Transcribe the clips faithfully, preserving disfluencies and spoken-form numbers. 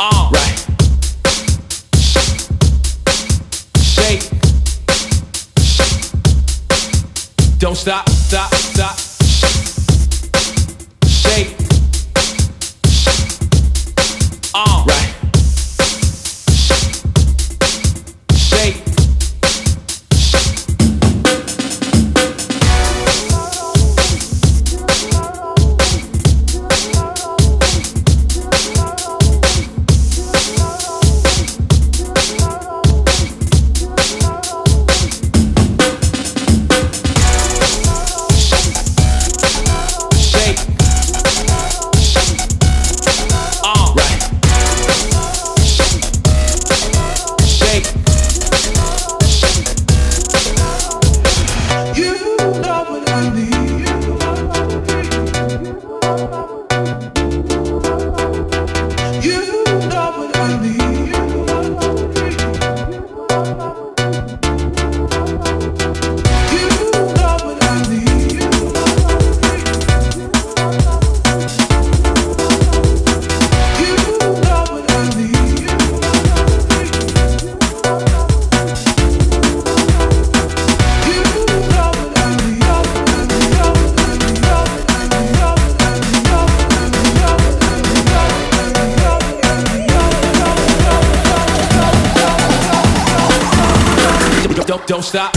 All right. Shake. Don't stop, stop, stop. Shake. All right. Shake. Don't, don't stop.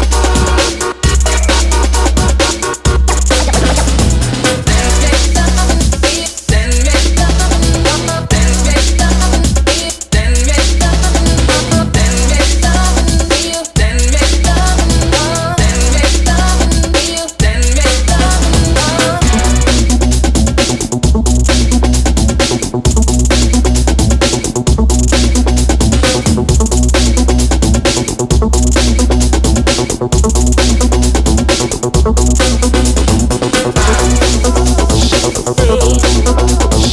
Stop.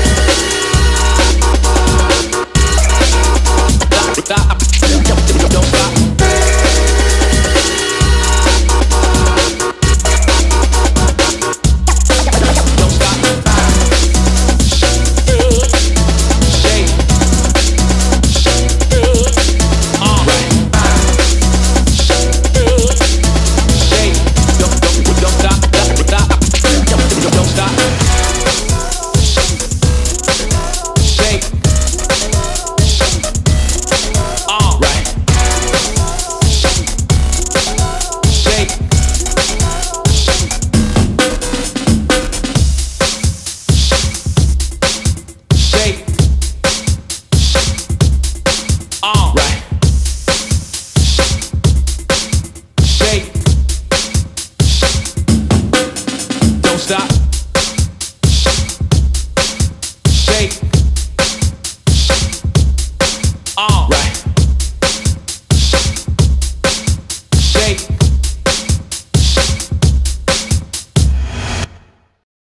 Uh,